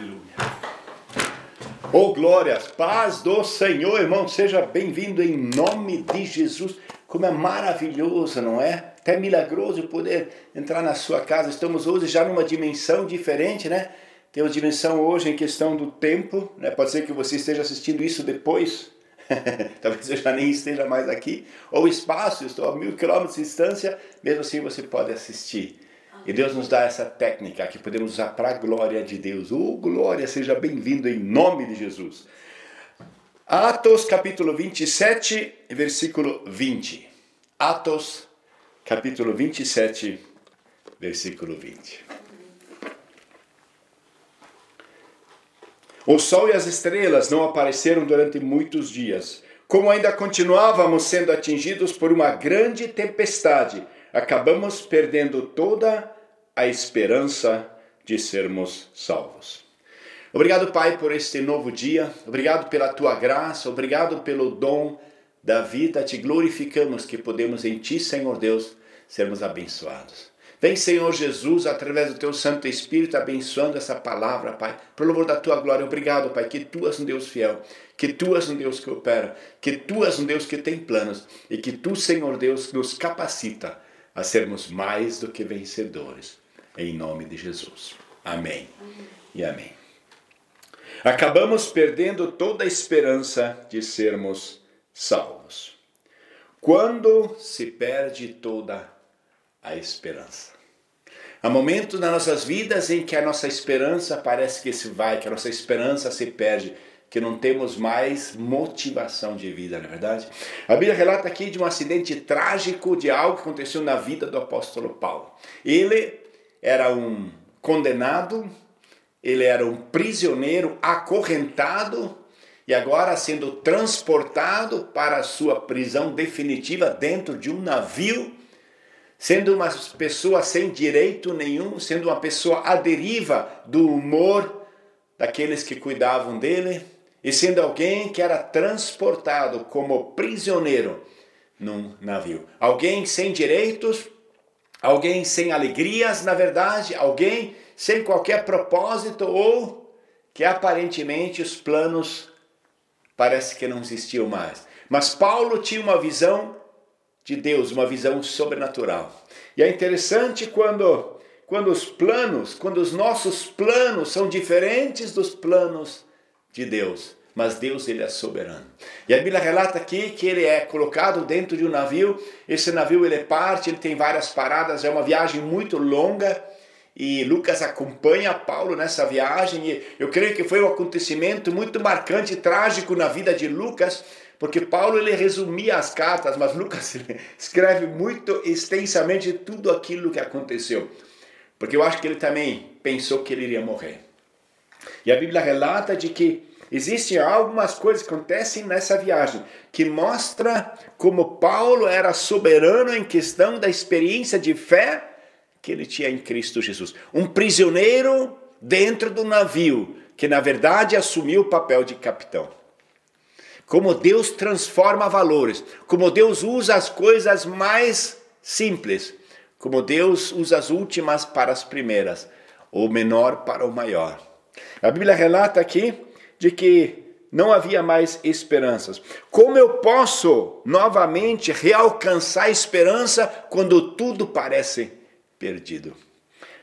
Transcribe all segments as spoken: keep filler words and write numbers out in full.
Aleluia. Oh, glórias, paz do Senhor, irmão. Seja bem-vindo em nome de Jesus. Como é maravilhoso, não é? Até milagroso poder entrar na sua casa. Estamos hoje já numa dimensão diferente, né? Temos dimensão hoje em questão do tempo, né? Pode ser que você esteja assistindo isso depois. Talvez eu já nem esteja mais aqui. Ou espaço, estou a mil quilômetros de distância. Mesmo assim você pode assistir. E Deus nos dá essa técnica que podemos usar para a glória de Deus. Oh, glória, seja bem-vindo em nome de Jesus. Atos capítulo vinte e sete, versículo vinte. Atos capítulo vinte e sete, versículo vinte. O sol e as estrelas não apareceram durante muitos dias. Como ainda continuávamos sendo atingidos por uma grande tempestade, acabamos perdendo toda a esperança de sermos salvos. Obrigado, Pai, por este novo dia. Obrigado pela Tua graça. Obrigado pelo dom da vida. Te glorificamos que podemos em Ti, Senhor Deus, sermos abençoados. Vem, Senhor Jesus, através do Teu Santo Espírito, abençoando essa palavra, Pai. Por louvor da Tua glória, obrigado, Pai, que Tu és um Deus fiel, que Tu és um Deus que opera, que Tu és um Deus que tem planos e que Tu, Senhor Deus, nos capacita a sermos mais do que vencedores, em nome de Jesus. Amém. Amém e amém. Acabamos perdendo toda a esperança de sermos salvos. Quando se perde toda a esperança? Há momentos nas nossas vidas em que a nossa esperança parece que se vai, que a nossa esperança se perde, que não temos mais motivação de vida, não é verdade? A Bíblia relata aqui de um acidente trágico, de algo que aconteceu na vida do apóstolo Paulo. Ele era um condenado, ele era um prisioneiro acorrentado e agora sendo transportado para a sua prisão definitiva dentro de um navio, sendo uma pessoa sem direito nenhum, sendo uma pessoa à deriva do humor daqueles que cuidavam dele, e sendo alguém que era transportado como prisioneiro num navio. Alguém sem direitos, alguém sem alegrias, na verdade, alguém sem qualquer propósito, ou que aparentemente os planos parece que não existiam mais. Mas Paulo tinha uma visão de Deus, uma visão sobrenatural. E é interessante quando, quando os planos, quando os nossos planos são diferentes dos planos de Deus. Mas Deus, ele é soberano. E a Bíblia relata aqui que ele é colocado dentro de um navio. Esse navio, ele parte, ele tem várias paradas, é uma viagem muito longa. E Lucas acompanha Paulo nessa viagem, e eu creio que foi um acontecimento muito marcante e trágico na vida de Lucas, porque Paulo ele resumia as cartas, mas Lucas escreve muito extensamente tudo aquilo que aconteceu. Porque eu acho que ele também pensou que ele iria morrer. E a Bíblia relata de que existem algumas coisas que acontecem nessa viagem, que mostra como Paulo era soberano em questão da experiência de fé que ele tinha em Cristo Jesus. Um prisioneiro dentro do navio, que na verdade assumiu o papel de capitão. Como Deus transforma valores, como Deus usa as coisas mais simples, como Deus usa as últimas para as primeiras, o menor para o maior. A Bíblia relata aqui de que não havia mais esperanças. Como eu posso novamente realcançar a esperança quando tudo parece perdido?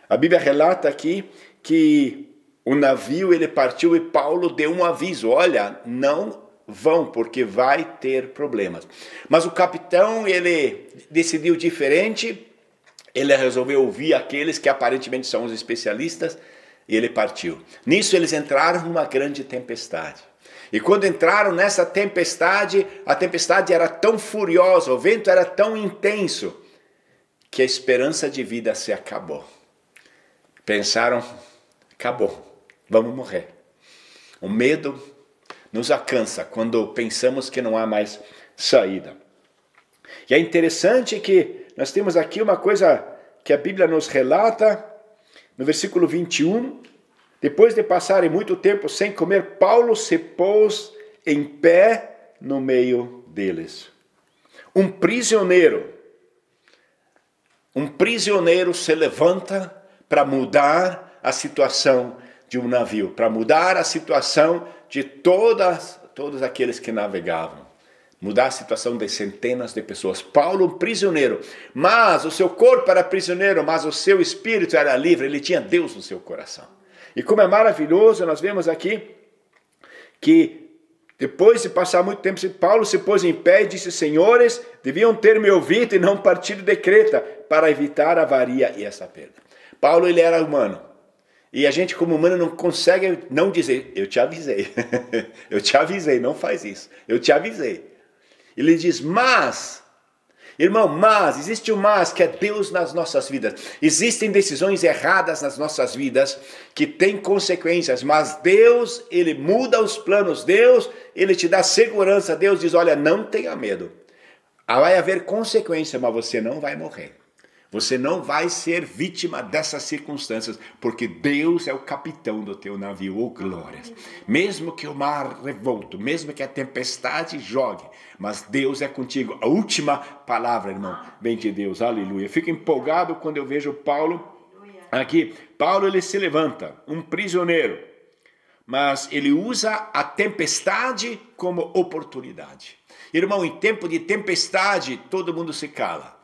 A Bíblia relata aqui que o navio ele partiu e Paulo deu um aviso: olha, não vão, porque vai ter problemas. Mas o capitão ele decidiu diferente, ele resolveu ouvir aqueles que aparentemente são os especialistas e ele partiu. Nisso eles entraram numa grande tempestade. E quando entraram nessa tempestade, a tempestade era tão furiosa, o vento era tão intenso, que a esperança de vida se acabou. Pensaram, acabou, vamos morrer. O medo nos alcança quando pensamos que não há mais saída. E é interessante que nós temos aqui uma coisa que a Bíblia nos relata, no versículo vinte e um, depois de passarem muito tempo sem comer, Paulo se pôs em pé no meio deles. Um prisioneiro, Um prisioneiro se levanta para mudar a situação de um navio, para mudar a situação de todas, todos aqueles que navegavam. Mudar a situação de centenas de pessoas. Paulo, um prisioneiro, mas o seu corpo era prisioneiro, mas o seu espírito era livre, ele tinha Deus no seu coração. E como é maravilhoso, nós vemos aqui que depois de passar muito tempo, Paulo se pôs em pé e disse: senhores, deviam ter me ouvido e não partido de Creta, para evitar a avaria e essa perda. Paulo, ele era humano. E a gente como humano não consegue não dizer: eu te avisei, eu te avisei, não faz isso, eu te avisei. Ele diz: mas, irmão, mas, existe o mas, que é Deus nas nossas vidas. Existem decisões erradas nas nossas vidas que têm consequências, mas Deus, ele muda os planos. Deus, ele te dá segurança. Deus diz: olha, não tenha medo. Vai haver consequência, mas você não vai morrer. Você não vai ser vítima dessas circunstâncias, porque Deus é o capitão do teu navio. Oh, glórias! Mesmo que o mar revolto, mesmo que a tempestade jogue, mas Deus é contigo. A última palavra, irmão, vem de Deus. Aleluia! Fico empolgado quando eu vejo Paulo aqui. Paulo, ele se levanta, um prisioneiro, mas ele usa a tempestade como oportunidade. Irmão, em tempo de tempestade, todo mundo se cala.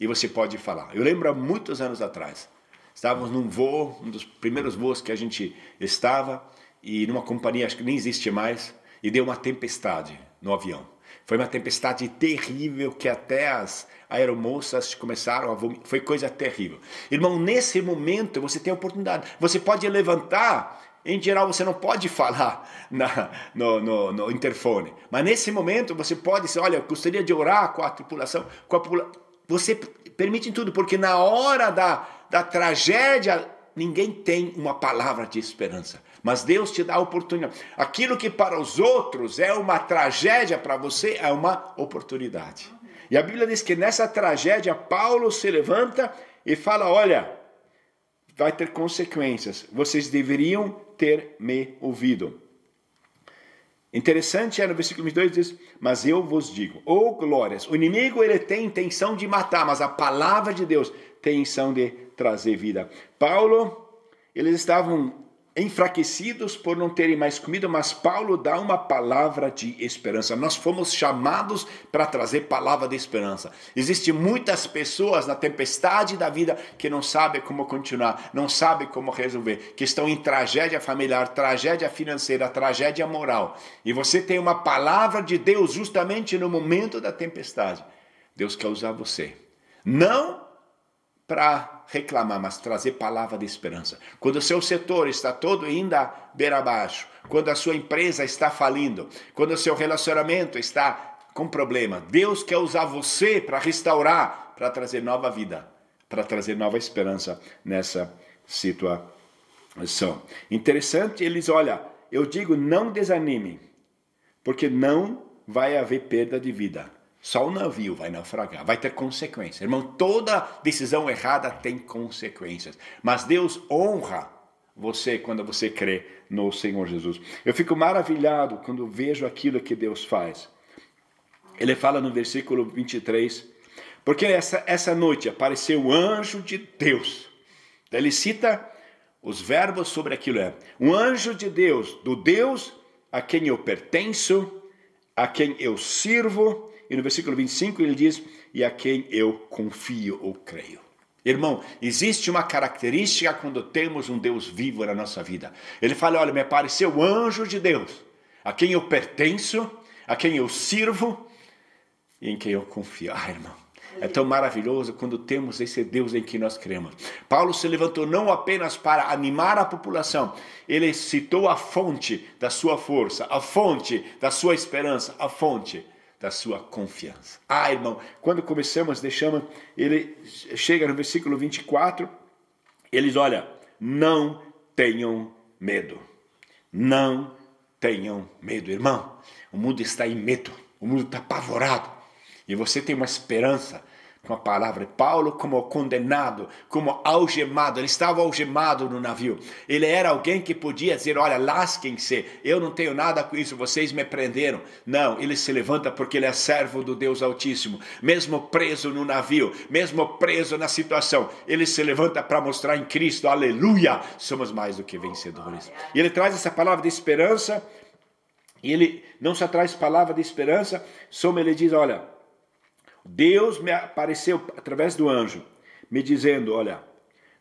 E você pode falar. Eu lembro há muitos anos atrás, estávamos num voo, um dos primeiros voos que a gente estava, e numa companhia, acho que nem existe mais, e deu uma tempestade no avião. Foi uma tempestade terrível que até as aeromoças começaram a vomitar. Foi coisa terrível. Irmão, nesse momento você tem a oportunidade. Você pode levantar. Em geral, você não pode falar na, no, no, no interfone. Mas nesse momento você pode dizer: olha, eu gostaria de orar com a tripulação, com a população. Você permite tudo, porque na hora da, da tragédia, ninguém tem uma palavra de esperança. Mas Deus te dá a oportunidade. Aquilo que para os outros é uma tragédia, para você é uma oportunidade. E a Bíblia diz que nessa tragédia, Paulo se levanta e fala: olha, vai ter consequências. Vocês deveriam ter me ouvido. Interessante é no versículo vinte e dois, diz: mas eu vos digo, oh glórias, o inimigo, ele tem intenção de matar, mas a palavra de Deus tem intenção de trazer vida. Paulo, eles estavam enfraquecidos por não terem mais comida, mas Paulo dá uma palavra de esperança. Nós fomos chamados para trazer palavra de esperança. Existem muitas pessoas na tempestade da vida que não sabem como continuar, não sabem como resolver, que estão em tragédia familiar, tragédia financeira, tragédia moral. E você tem uma palavra de Deus justamente no momento da tempestade. Deus quer usar você. Não para reclamar, mas trazer palavra de esperança. Quando o seu setor está todo ainda beira abaixo, quando a sua empresa está falindo, quando o seu relacionamento está com problema, Deus quer usar você para restaurar, para trazer nova vida, para trazer nova esperança nessa situação. Interessante, eles, olha, eu digo, não desanime, porque não vai haver perda de vida. Só o navio vai naufragar, vai ter consequências. Irmão, toda decisão errada tem consequências. Mas Deus honra você quando você crê no Senhor Jesus. Eu fico maravilhado quando vejo aquilo que Deus faz. Ele fala no versículo vinte e três, porque essa, essa noite apareceu o anjo de Deus. Ele cita os verbos sobre aquilo. É um anjo de Deus, do Deus a quem eu pertenço, a quem eu sirvo. E no versículo vinte e cinco ele diz: e a quem eu confio ou creio. Irmão, existe uma característica quando temos um Deus vivo na nossa vida. Ele fala: olha, me apareceu o anjo de Deus, a quem eu pertenço, a quem eu sirvo e em quem eu confio. Ah, irmão, é tão maravilhoso quando temos esse Deus em que nós cremos. Paulo se levantou não apenas para animar a população, ele citou a fonte da sua força, a fonte da sua esperança, a fonte da sua confiança. Ah, irmão, quando começamos, deixamos, ele chega no versículo vinte e quatro, ele diz: olha, não tenham medo, não tenham medo. Irmão, o mundo está em medo, o mundo está apavorado, e você tem uma esperança uma palavra, Paulo como condenado, como algemado, ele estava algemado no navio, ele era alguém que podia dizer, olha, lasquem-se, eu não tenho nada com isso, vocês me prenderam, não, ele se levanta porque ele é servo do Deus Altíssimo, mesmo preso no navio, mesmo preso na situação, ele se levanta para mostrar em Cristo, aleluia, somos mais do que vencedores, e ele traz essa palavra de esperança, e ele não só traz palavra de esperança, soma ele diz, olha, Deus me apareceu através do anjo, me dizendo, olha,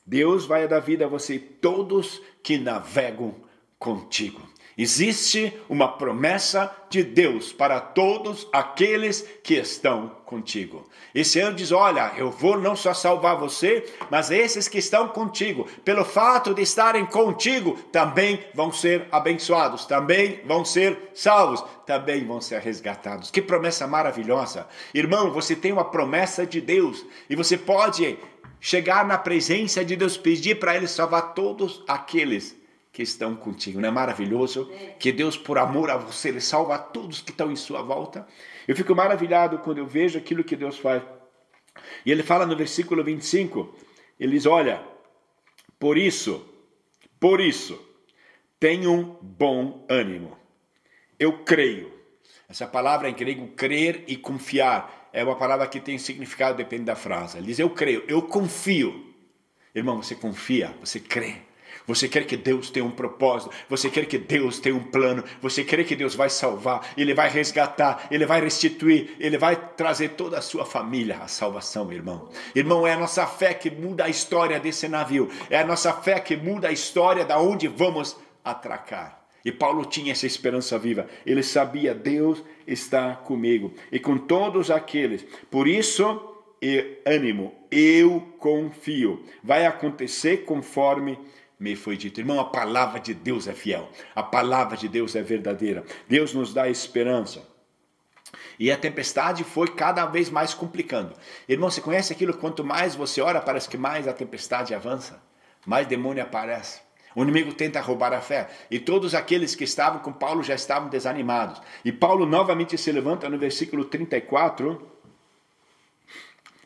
Deus vai dar vida a você e todos que navegam contigo. Existe uma promessa de Deus para todos aqueles que estão contigo. Esse anjo diz, olha, eu vou não só salvar você, mas esses que estão contigo, pelo fato de estarem contigo, também vão ser abençoados, também vão ser salvos, também vão ser resgatados. Que promessa maravilhosa! Irmão, você tem uma promessa de Deus e você pode chegar na presença de Deus, pedir para Ele salvar todos aqueles que estão contigo. Não é maravilhoso? Que Deus, por amor a você, Ele salva a todos que estão em sua volta. Eu fico maravilhado quando eu vejo aquilo que Deus faz. E Ele fala no versículo vinte e cinco, Ele diz, olha, por isso, por isso, tenham bom ânimo. Eu creio. Essa palavra em grego, crer e confiar, é uma palavra que tem significado, depende da frase. Ele diz, eu creio, eu confio. Irmão, você confia, você crê. Você quer que Deus tenha um propósito, você quer que Deus tenha um plano, você quer que Deus vai salvar, Ele vai resgatar, Ele vai restituir, Ele vai trazer toda a sua família à salvação, irmão. Irmão, é a nossa fé que muda a história desse navio, é a nossa fé que muda a história de onde vamos atracar. E Paulo tinha essa esperança viva, ele sabia, Deus está comigo e com todos aqueles, por isso, ânimo, eu confio, vai acontecer conforme me foi dito. Irmão, a palavra de Deus é fiel, a palavra de Deus é verdadeira, Deus nos dá esperança, e a tempestade foi cada vez mais complicando, irmão, você conhece aquilo, quanto mais você ora, parece que mais a tempestade avança, mais demônio aparece, o inimigo tenta roubar a fé, e todos aqueles que estavam com Paulo já estavam desanimados, e Paulo novamente se levanta no versículo trinta e quatro,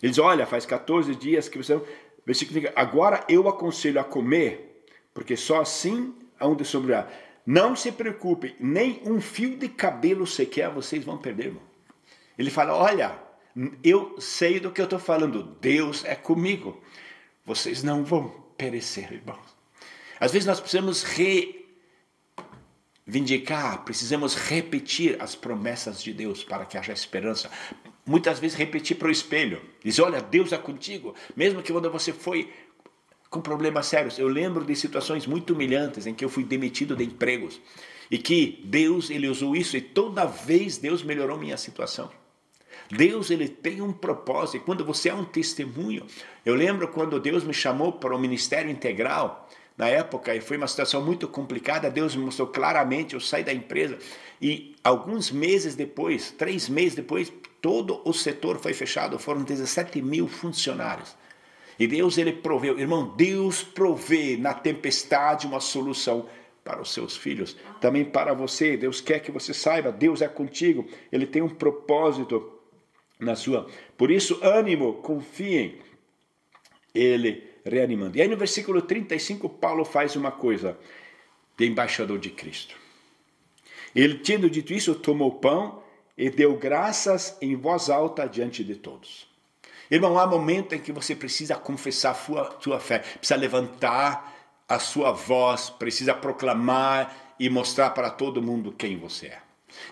ele diz, olha, faz quatorze dias que você, versículo trinta e quatro, agora eu aconselho a comer, porque só assim aonde sobrar. Não se preocupe, nem um fio de cabelo sequer vocês vão perder, irmão. Ele fala, olha, eu sei do que eu estou falando, Deus é comigo. Vocês não vão perecer, irmãos. Às vezes nós precisamos reivindicar, precisamos repetir as promessas de Deus para que haja esperança. Muitas vezes repetir para o espelho. Diz, olha, Deus é contigo, mesmo que quando você foi com problemas sérios, eu lembro de situações muito humilhantes em que eu fui demitido de empregos e que Deus, Ele usou isso e toda vez Deus melhorou minha situação. Deus, Ele tem um propósito e quando você é um testemunho, eu lembro quando Deus me chamou para o Ministério Integral, na época, e foi uma situação muito complicada, Deus me mostrou claramente, eu saí da empresa e alguns meses depois, três meses depois, todo o setor foi fechado, foram dezessete mil funcionários. E Deus, Ele proveu, irmão, Deus provê na tempestade uma solução para os seus filhos, também para você, Deus quer que você saiba, Deus é contigo, Ele tem um propósito na sua, por isso ânimo, confiem, Ele reanimando. E aí no versículo trinta e cinco, Paulo faz uma coisa, de embaixador de Cristo, ele tendo dito isso, tomou o pão e deu graças em voz alta diante de todos. Irmão, há momento em que você precisa confessar a sua, sua fé, precisa levantar a sua voz, precisa proclamar e mostrar para todo mundo quem você é.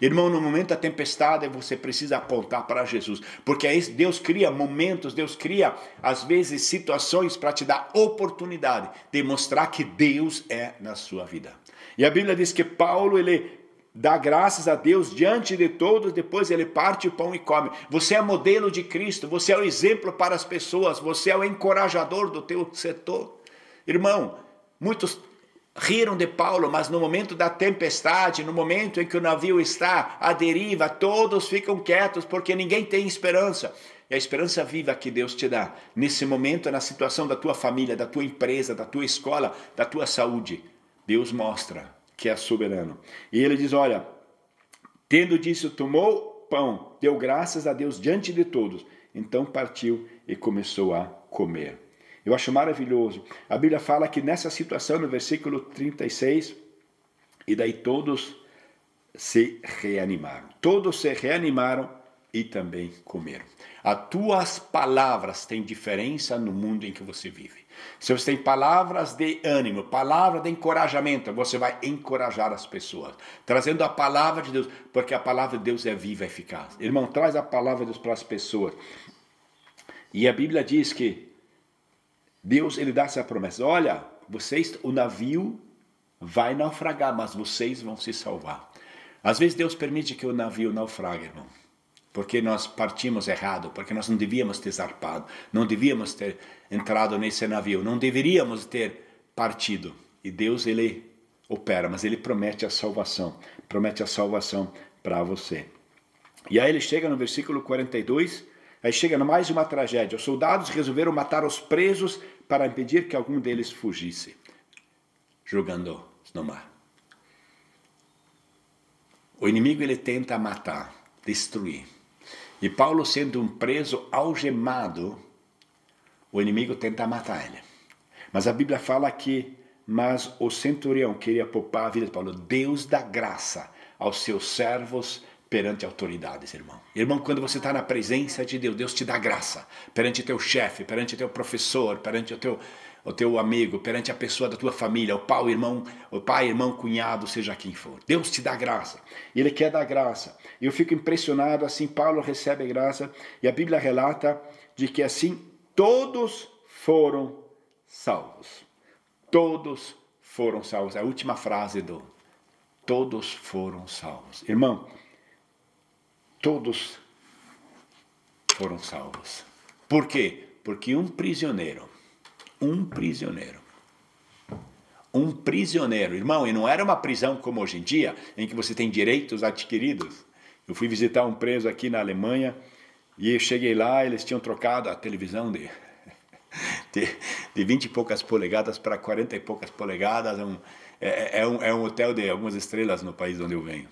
Irmão, no momento da tempestade você precisa apontar para Jesus, porque Deus cria momentos, Deus cria às vezes situações para te dar oportunidade de mostrar que Deus é na sua vida. E a Bíblia diz que Paulo, ele dá graças a Deus diante de todos, depois ele parte o pão e come. Você é modelo de Cristo, você é o exemplo para as pessoas, você é o encorajador do teu setor. Irmão, muitos riram de Paulo, mas no momento da tempestade, no momento em que o navio está à deriva, todos ficam quietos porque ninguém tem esperança. E a esperança viva que Deus te dá, nesse momento, na situação da tua família, da tua empresa, da tua escola, da tua saúde, Deus mostra que é soberano. E ele diz, olha, tendo disso, tomou pão, deu graças a Deus diante de todos Então partiu e começou a comer. Eu acho maravilhoso. A Bíblia fala que nessa situação, no versículo trinta e seis, e daí todos se reanimaram. Todos se reanimaram e também comeram. As tuas palavras têm diferença no mundo em que você vive. Se você tem palavras de ânimo, palavra de encorajamento, você vai encorajar as pessoas, trazendo a palavra de Deus, porque a palavra de Deus é viva e eficaz. Irmão, traz a palavra de Deus para as pessoas. E a Bíblia diz que Deus, ele dá essa promessa: olha, vocês, o navio vai naufragar, mas vocês vão se salvar. Às vezes Deus permite que o navio naufrague, irmão, porque nós partimos errado, porque nós não devíamos ter zarpado, não devíamos ter entrado nesse navio, não deveríamos ter partido. E Deus, ele opera, mas ele promete a salvação, promete a salvação para você. E aí ele chega no versículo quarenta e dois... Aí chega mais uma tragédia. Os soldados resolveram matar os presos para impedir que algum deles fugisse, jogando-os no mar. O inimigo, ele tenta matar, destruir. E Paulo, sendo um preso algemado, o inimigo tenta matar ele. Mas a Bíblia fala que, mas o centurião queria poupar a vida de Paulo. Deus dá graça aos seus servos perante autoridades, irmão. Irmão, quando você está na presença de Deus, Deus te dá graça. Perante teu chefe, perante teu professor, perante o teu, o teu amigo, perante a pessoa da tua família, o pai, irmão, o pai, irmão, cunhado, seja quem for. Deus te dá graça. Ele quer dar graça. Eu fico impressionado, assim, Paulo recebe graça. E a Bíblia relata de que assim todos foram salvos. Todos foram salvos. A última frase do todos foram salvos. Irmão, todos foram salvos. Por quê? Porque um prisioneiro, um prisioneiro, um prisioneiro, irmão, e não era uma prisão como hoje em dia, em que você tem direitos adquiridos. Eu fui visitar um preso aqui na Alemanha, e eu cheguei lá, eles tinham trocado a televisão de, de, de vinte e poucas polegadas para quarenta e poucas polegadas, um, é, é, um, é um hotel de algumas estrelas no país onde eu venho.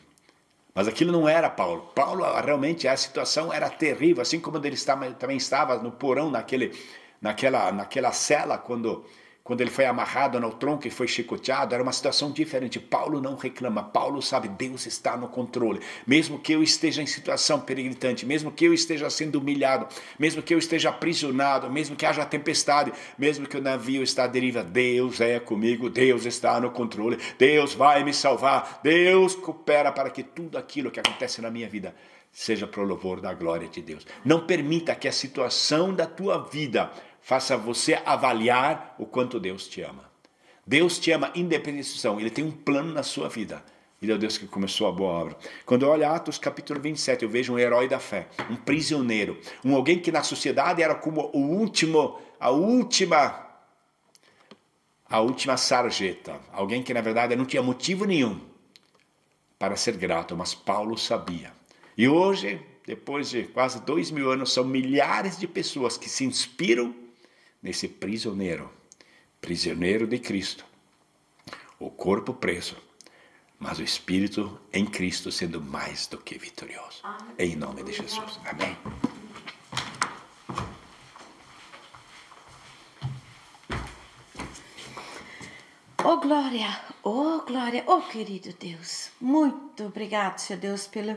Mas aquilo não era Paulo. Paulo, realmente, a situação era terrível, assim como ele estava, também estava no porão, naquele, naquela, naquela cela, quando, quando ele foi amarrado no tronco e foi chicoteado. Era uma situação diferente. Paulo não reclama. Paulo sabe, Deus está no controle. Mesmo que eu esteja em situação perigritante, mesmo que eu esteja sendo humilhado, mesmo que eu esteja aprisionado, mesmo que haja tempestade, mesmo que o navio está à deriva, Deus é comigo, Deus está no controle, Deus vai me salvar, Deus coopera para que tudo aquilo que acontece na minha vida seja para o louvor da glória de Deus. Não permita que a situação da tua vida faça você avaliar o quanto Deus te ama. Deus te ama independente da situação. Ele tem um plano na sua vida. Ele é o Deus que começou a boa obra. Quando eu olho Atos capítulo vinte e sete, eu vejo um herói da fé, um prisioneiro, um alguém que na sociedade era como o último, a última, a última sarjeta. Alguém que na verdade não tinha motivo nenhum para ser grato, mas Paulo sabia. E hoje, depois de quase dois mil anos, são milhares de pessoas que se inspiram nesse prisioneiro, prisioneiro de Cristo, o corpo preso, mas o Espírito em Cristo sendo mais do que vitorioso. Amém. Em nome de Jesus. Amém. Oh glória, oh glória, oh querido Deus, muito obrigado, Senhor Deus, pelo...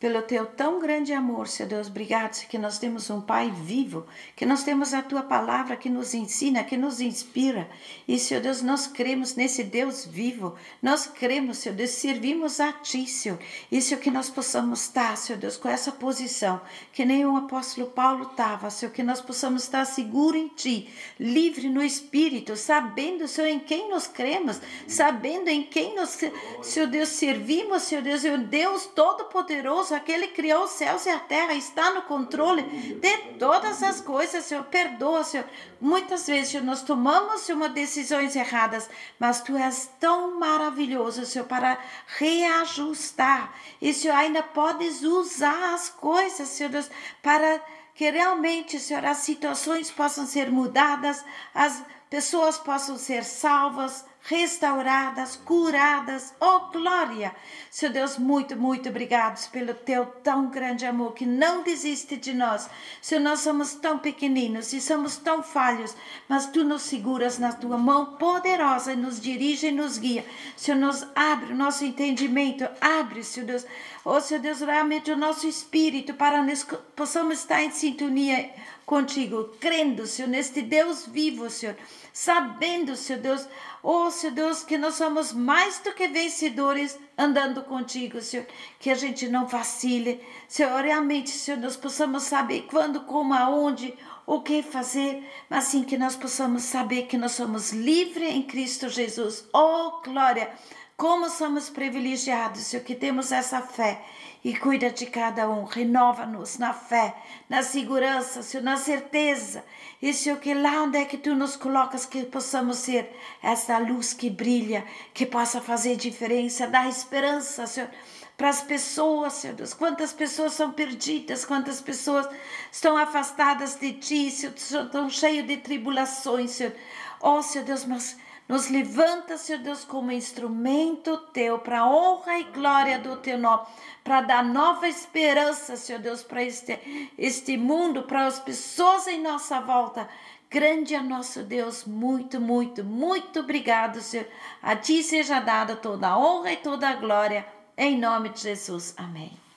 Pelo teu tão grande amor, Senhor Deus, obrigado, Senhor, que nós temos um Pai vivo, que nós temos a Tua Palavra que nos ensina, que nos inspira. E, Senhor Deus, nós cremos nesse Deus vivo, nós cremos, Senhor Deus, servimos a Ti, Senhor. E, Senhor, que nós possamos estar, Senhor Deus, com essa posição, que nem o apóstolo Paulo estava, Senhor, que nós possamos estar seguro em Ti, livre no Espírito, sabendo, Senhor, em quem nós cremos, sabendo em quem nós, Senhor Deus, servimos, Senhor Deus, e o Deus Todo-Poderoso, aquele que criou os céus e a terra, está no controle de todas as coisas, Senhor. Perdoa, Senhor. Muitas vezes, Senhor, nós tomamos, Senhor, decisões erradas, mas Tu és tão maravilhoso, Senhor, para reajustar. E, Senhor, ainda podes usar as coisas, Senhor Deus, para que realmente, Senhor, as situações possam ser mudadas, as pessoas possam ser salvas, restauradas, curadas, oh glória! Seu Deus, muito, muito obrigado pelo teu tão grande amor que não desiste de nós. Senhor, nós somos tão pequeninos e somos tão falhos, mas tu nos seguras na tua mão poderosa e nos dirige e nos guia. Senhor, nos abre o nosso entendimento, abre, Senhor Deus, oh Senhor Deus, realmente o nosso espírito para nós possamos estar em sintonia contigo, crendo, Senhor, neste Deus vivo, Senhor, sabendo, Senhor Deus, oh, Senhor Deus, que nós somos mais do que vencedores andando contigo, Senhor, que a gente não vacile, Senhor, realmente, Senhor, nós possamos saber quando, como, aonde, o que fazer, mas sim que nós possamos saber que nós somos livres em Cristo Jesus, oh, glória, como somos privilegiados, Senhor, que temos essa fé. E cuida de cada um, renova-nos na fé, na segurança, Senhor, na certeza. E, Senhor, que lá onde é que Tu nos colocas, que possamos ser essa luz que brilha, que possa fazer diferença, dar esperança, Senhor, para as pessoas, Senhor Deus. Quantas pessoas são perdidas, quantas pessoas estão afastadas de Ti, Senhor, estão cheias de tribulações, Senhor. Oh, Senhor Deus, mas nos levanta, Senhor Deus, como instrumento Teu, para a honra e glória do Teu nome, para dar nova esperança, Senhor Deus, para este, este mundo, para as pessoas em nossa volta. Grande é nosso Deus, muito, muito, muito obrigado, Senhor. A Ti seja dada toda a honra e toda a glória, em nome de Jesus. Amém.